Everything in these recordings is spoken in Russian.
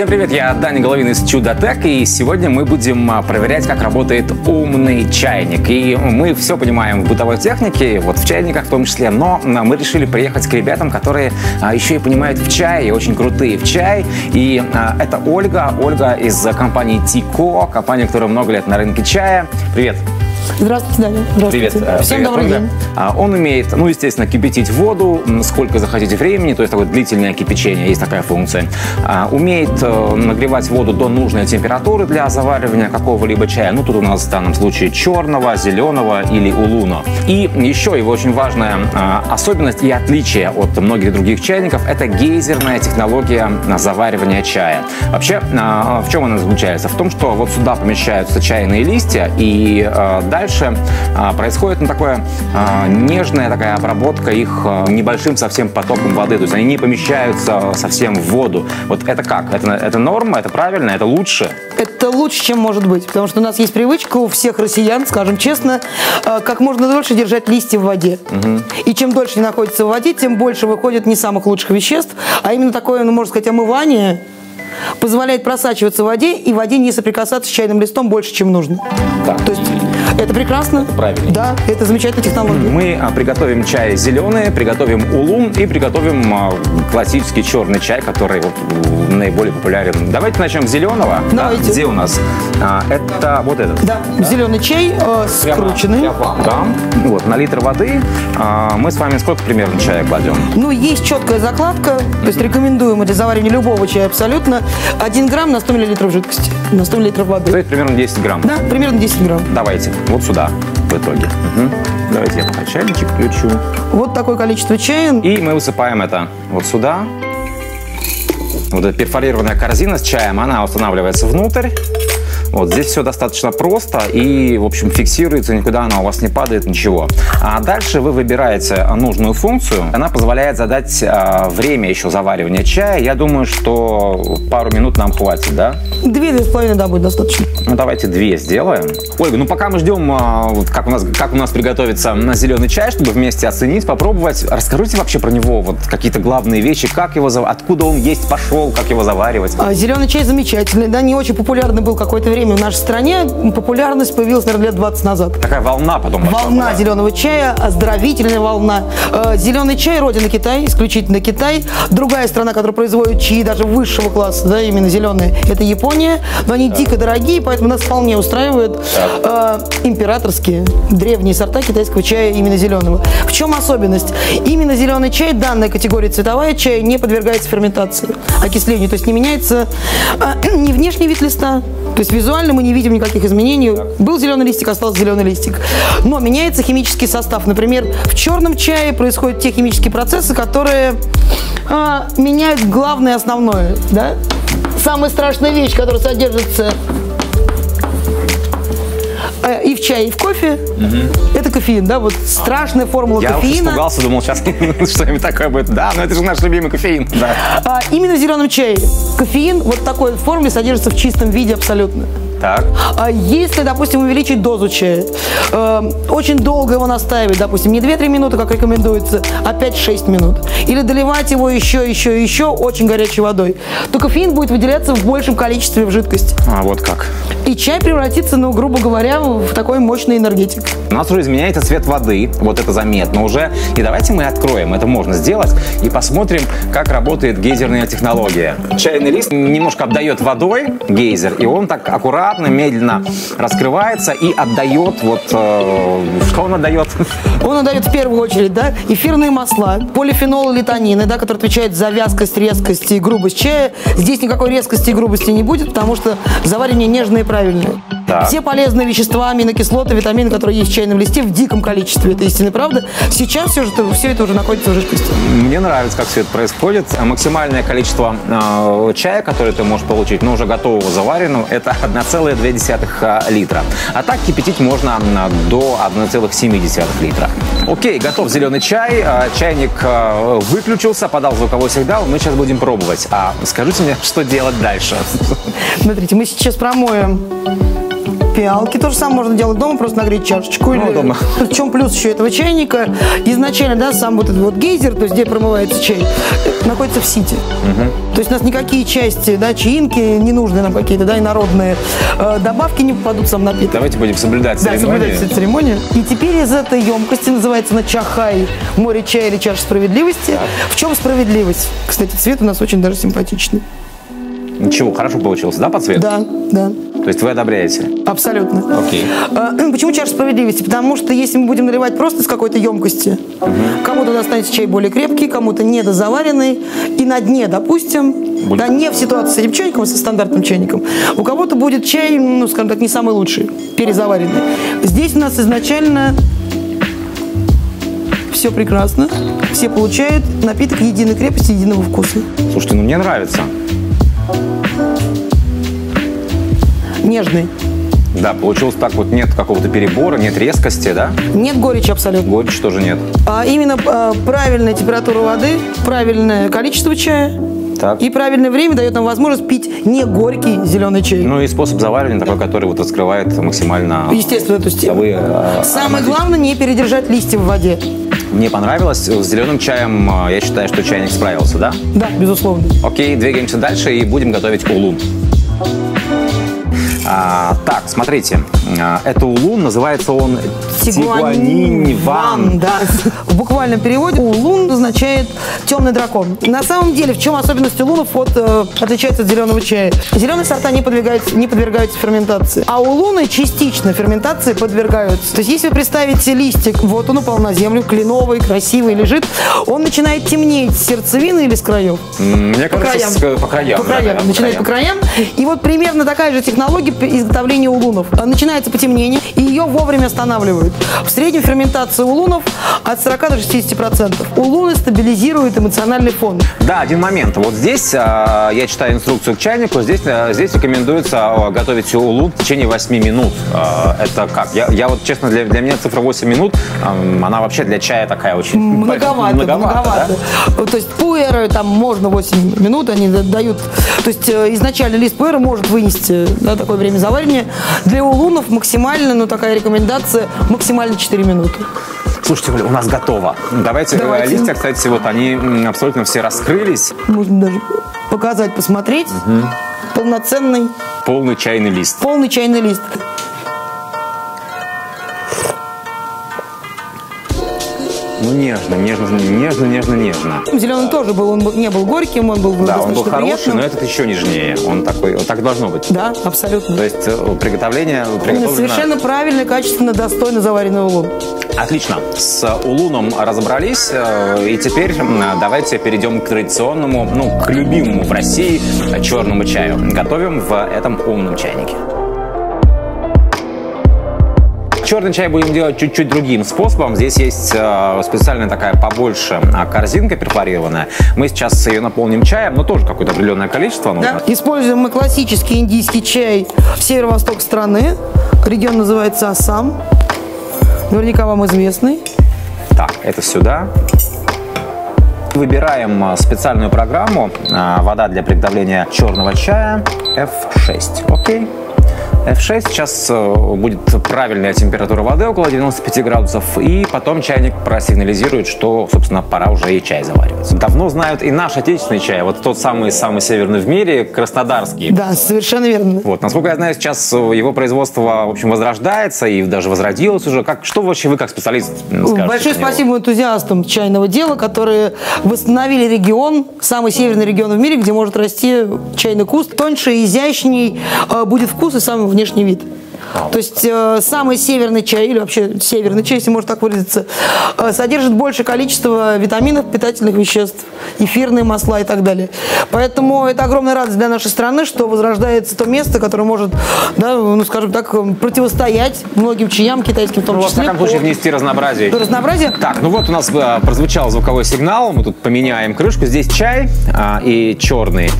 Всем привет, я Даня Головин из Чудотек, и сегодня мы будем проверять, как работает умный чайник. И мы все понимаем в бытовой технике, вот в чайниках в том числе, но мы решили приехать к ребятам, которые еще и понимают в чае, очень крутые в чай. И это Ольга, из компании TEACO, компания, которая много лет на рынке чая. Привет! Здравствуйте, Даня. Здравствуйте. Привет. Всем добрый день. Он умеет, ну, естественно, кипятить воду, сколько захотите времени, то есть такое длительное кипячение, есть такая функция. Умеет нагревать воду до нужной температуры для заваривания какого-либо чая. Ну, тут у нас в данном случае черного, зеленого или улуна. И еще его очень важная особенность и отличие от многих других чайников – это гейзерная технология заваривания чая. Вообще, в чем она заключается? В том, что вот сюда помещаются чайные листья, и дальше происходит такое нежная такая обработка их небольшим совсем потоком воды. То есть они не помещаются совсем в воду. Вот это как? Это норма? Это правильно? Это лучше? Это лучше, чем может быть. Потому что у нас есть привычка у всех россиян, скажем честно, как можно дольше держать листья в воде. Угу. И чем дольше они находятся в воде, тем больше выходит не самых лучших веществ, а именно такое, ну, можно сказать, омывание позволяет просачиваться в воде и в воде не соприкасаться с чайным листом больше, чем нужно. Да. То есть это прекрасно. Это правильно. Да, это замечательная технология. Мы приготовим чай зеленый, приготовим улун и приготовим классический черный чай, который вот наиболее популярен. Давайте начнем с зеленого. Давайте. Да? Где у нас? Это вот этот. Да, да? Зеленый чай скрученный. Да. Вот, на литр воды мы с вами сколько примерно чая кладем? Ну, есть четкая закладка, то есть рекомендуем для заваривания любого чая абсолютно 1 грамм на 100 миллилитров жидкости, на 100 миллилитров воды. То есть примерно 10 грамм. Да, примерно 10 грамм. Давайте. Вот сюда в итоге. Угу. Давайте я пока чайничек включу. Вот такое количество чая. И мы высыпаем это вот сюда. Вот эта перфорированная корзина с чаем, она устанавливается внутрь. Вот здесь все достаточно просто и, в общем, фиксируется, никуда она у вас не падает, ничего. А дальше вы выбираете нужную функцию. Она позволяет задать время еще заваривания чая. Я думаю, что пару минут нам хватит, да? 2-2,5, да, будет достаточно. Ну, давайте 2 сделаем. Ольга, ну пока мы ждем, как у нас приготовится зеленый чай, чтобы вместе оценить, попробовать. Расскажите вообще про него, вот какие-то главные вещи, как его, откуда он есть пошел, как его заваривать. Зеленый чай замечательный, да, не очень популярный был какое-то время. В нашей стране популярность появилась, наверное, лет 20 назад. Такая волна потом. Волна зеленого чая, оздоровительная волна. Зеленый чай родина Китай, исключительно Китай. Другая страна, которая производит чаи даже высшего класса, да, именно зеленые, это Япония. Но они дико дорогие, поэтому нас вполне устраивают императорские, древние сорта китайского чая именно зеленого. В чем особенность? Именно зеленый чай, данная категория цветовая чая, не подвергается ферментации, окислению. То есть не меняется ни внешний вид листа, то есть визуально мы не видим никаких изменений. Был зеленый листик, остался зеленый листик. Но меняется химический состав. Например, в черном чае происходят те химические процессы, которые меняют главное, основное. Да? Самая страшная вещь, которая содержится и в чае, и в кофе, это кофеин, да, вот страшная формула кофеина. Я испугался, думал, сейчас что-нибудь такое будет. Да, но это же наш любимый кофеин. Да. Именно в зеленом чае кофеин вот такой формуле содержится в чистом виде абсолютно. Так. Если, допустим, увеличить дозу чая, очень долго его настаивать, допустим, не 2-3 минуты, как рекомендуется, а 5-6 минут, или доливать его еще очень горячей водой, то кофеин будет выделяться в большем количестве в жидкость. А вот как. И чай превратится, ну, грубо говоря, в такой мощный энергетик. У нас уже изменяется цвет воды, вот это заметно уже. И давайте мы откроем, это можно сделать, и посмотрим, как работает гейзерная технология. Чайный лист немножко обдает водой гейзер, и он так аккуратно, медленно раскрывается и отдает вот что он отдает? Он отдает в первую очередь, да, эфирные масла, полифенолы, литонины, да, которые отвечают за вязкость, резкость и грубость чая. Здесь никакой резкости и грубости не будет, потому что заваривание нежное и правильное. Да. Все полезные вещества, аминокислоты, витамины, которые есть в чайном листе, в диком количестве. Это истинная правда. Сейчас все это уже находится в жидкости. Мне нравится, как все это происходит. Максимальное количество чая, который ты можешь получить, но уже готового, заваренного, это 1,2 литра. А так кипятить можно до 1,7 литра. Окей, готов зеленый чай. Чайник выключился, подал звуковой сигнал. Мы сейчас будем пробовать. А скажите мне, что делать дальше? Смотрите, мы сейчас промоем Пиалки тоже самое можно делать дома, просто нагреть чашечку. Ну, или... дома. В чем плюс еще этого чайника? Изначально, да, сам вот этот вот гейзер, то есть где промывается чай, находится в сите. Угу. То есть у нас никакие части, да, чаинки, ненужные нам какие-то, да, инородные добавки не попадут в сам напиток. Давайте будем соблюдать церемонию. И теперь из этой емкости, называется на чахай, море чая или чаша справедливости. Так. В чем справедливость? Кстати, цвет у нас очень даже симпатичный. Ничего, хорошо получилось, да, по цвету? Да, да. То есть вы одобряете? Абсолютно. Окей. Почему чаша справедливости? Потому что если мы будем наливать просто из какой-то емкости, кому-то достанется чай более крепкий, кому-то недозаваренный, и на дне, допустим, да, не в ситуации с этим чайником, а со стандартным чайником, у кого-то будет чай, ну, скажем так, не самый лучший, перезаваренный. Здесь у нас изначально все прекрасно, все получают напиток единой крепости, единого вкуса. Слушайте, ну мне нравится. Нежный. Да, получилось так вот, нет какого-то перебора, нет резкости, да? Нет горечи абсолютно. Горечи тоже нет. А именно правильная температура воды, правильное количество чая. Так. И правильное время дает нам возможность пить не горький зеленый чай. Ну и способ заваривания такой, который вот раскрывает максимально... Естественно, то есть... Самое главное, не передержать листья в воде. Мне понравилось. С зеленым чаем я считаю, что чайник справился, да? Да, безусловно. Окей, двигаемся дальше и будем готовить улун. Так, смотрите, это улун, называется он тигуаниньван. Да. В буквальном переводе улун означает темный дракон. На самом деле, в чем особенность улунов отличается от зеленого чая? Зеленые сорта не подвергаются ферментации, а улуны частично ферментации подвергаются. То есть, если вы представите листик, вот он упал на землю, кленовый, красивый лежит, он начинает темнеть с сердцевины или с краев? Мне кажется, по краям. По краям, да, начинает по краям. И вот примерно такая же технология изготовления улунов. Начинается потемнение, и ее вовремя останавливают. В среднем ферментация улунов от 40 до 60%. Улуны стабилизируют эмоциональный фон. Да, один момент. Вот здесь я читаю инструкцию к чайнику. Здесь рекомендуется готовить улун в течение 8 минут. Это как? Я вот, честно, для меня цифра 8 минут, она вообще для чая такая очень... Многовато. Да? То есть пуэры там можно 8 минут, они дают... То есть изначально лист пуэра может вынести, да, такое время заварения. Для улунов максимально, ну, такая рекомендация, максимально 4 минуты. Слушайте, Оля, у нас готово. Давайте. Листья, кстати, вот они абсолютно все раскрылись. Можно даже показать, посмотреть. Угу. Полноценный. Полный чайный лист. Полный чайный лист. Ну, нежно. Зеленый тоже был, он не был горьким, он был достаточно приятным. Да, он был хороший, но этот еще нежнее. Он такой, вот так должно быть. Да, абсолютно. То есть приготовление... Совершенно правильно, качественно, достойно заваренный улун. Отлично. С улуном разобрались. И теперь давайте перейдем к традиционному, ну, к любимому в России черному чаю. Готовим в этом умном чайнике. Черный чай будем делать чуть-чуть другим способом. Здесь есть специальная такая побольше корзинка перфорированная. Мы сейчас ее наполним чаем, но тоже какое-то определенное количество нужно. Да. Используем мы классический индийский чай северо-восток страны. Регион называется Ассам. Наверняка вам известный. Так, это сюда. Выбираем специальную программу. Вода для приготовления черного чая F6. Окей. F6. Сейчас будет правильная температура воды, около 95 градусов, и потом чайник просигнализирует, что, собственно, пора уже и чай заваривать. Давно знают и наш отечественный чай, вот тот самый северный в мире, краснодарский. Да, совершенно верно. Вот, насколько я знаю, сейчас его производство, в общем, возрождается и даже возродилось уже. Что вообще вы, как специалист, скажете? Большое спасибо энтузиастам чайного дела, которые восстановили регион, самый северный регион в мире, где может расти чайный куст. Тоньше, изящней будет вкус и самый внешний вид. То есть самый северный чай, или вообще северный чай, если можно так выразиться, содержит большее количество витаминов, питательных веществ, эфирные масла и так далее. Поэтому это огромная радость для нашей страны, что возрождается то место, которое может, да, ну, скажем так, противостоять многим чаям, китайским в том числе. В таком случае внести разнообразие. Разнообразие. Так, ну вот у нас прозвучал звуковой сигнал, мы тут поменяем крышку. Здесь чай и черный.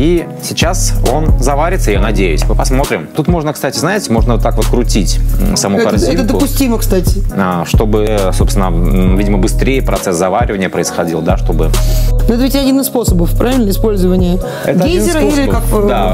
И сейчас он заварится, я надеюсь. Мы посмотрим. Тут можно, кстати, знаете, можно вот так вот крутить саму корзинку. Это допустимо, кстати. Чтобы, собственно, видимо, быстрее процесс заваривания происходил, да, чтобы... Но это ведь один из способов, правильно, использования гейзера или как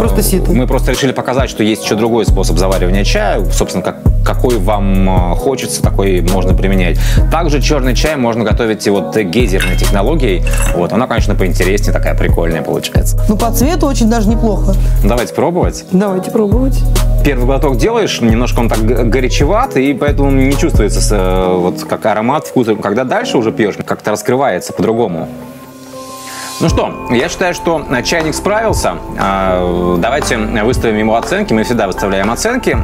просто сито? Мы просто решили показать, что есть еще другой способ заваривания чая, собственно, какой вам хочется, такой можно применять. Также черный чай можно готовить и вот гейзерной технологией. Вот, она, конечно, поинтереснее, такая прикольная получается. Ну, по цвету очень даже неплохо. Давайте пробовать. Давайте пробовать. Первый глоток делаешь, немножко он так горячеват, и поэтому не чувствуется вот как аромат, вкус. Когда дальше уже пьешь, как-то раскрывается по-другому. Ну что, я считаю, что чайник справился. Давайте выставим ему оценки. Мы всегда выставляем оценки.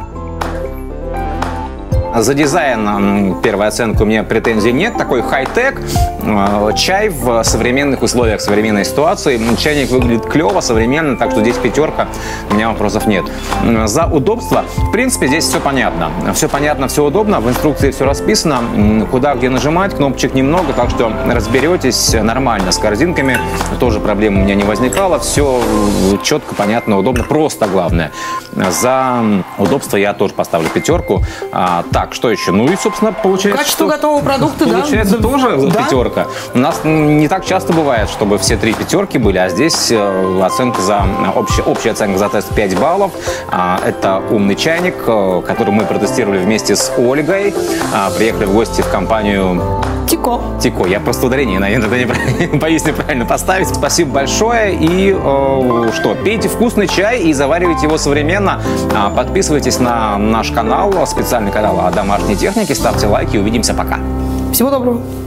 За дизайн первая оценка, у меня претензий нет. Такой хай-тек чай в современных условиях, в современной ситуации. Чайник выглядит клево, современно, так что здесь пятерка, у меня вопросов нет. За удобство, в принципе, здесь все понятно. Все понятно, все удобно, в инструкции все расписано, куда, где нажимать, кнопочек немного, так что разберетесь нормально с корзинками. Тоже проблем у меня не возникало, все четко, понятно, удобно, просто главное. За удобство я тоже поставлю пятерку. Так, что еще? Ну и, собственно, получается... Качество готового продукта, да? Получается тоже пятерка. У нас не так часто бывает, чтобы все три пятерки были, а здесь оценка за... Общая оценка за тест 5 баллов. Это умный чайник, который мы протестировали вместе с Ольгой. Приехали в гости в компанию... TEACO. TEACO. Я просто ударение, наверное, не боюсь неправильно поставить. Спасибо большое. И что, пейте вкусный чай и заваривайте его современно. Подписывайтесь на наш канал, специальный канал о домашней технике. Ставьте лайки. Увидимся. Пока. Всего доброго.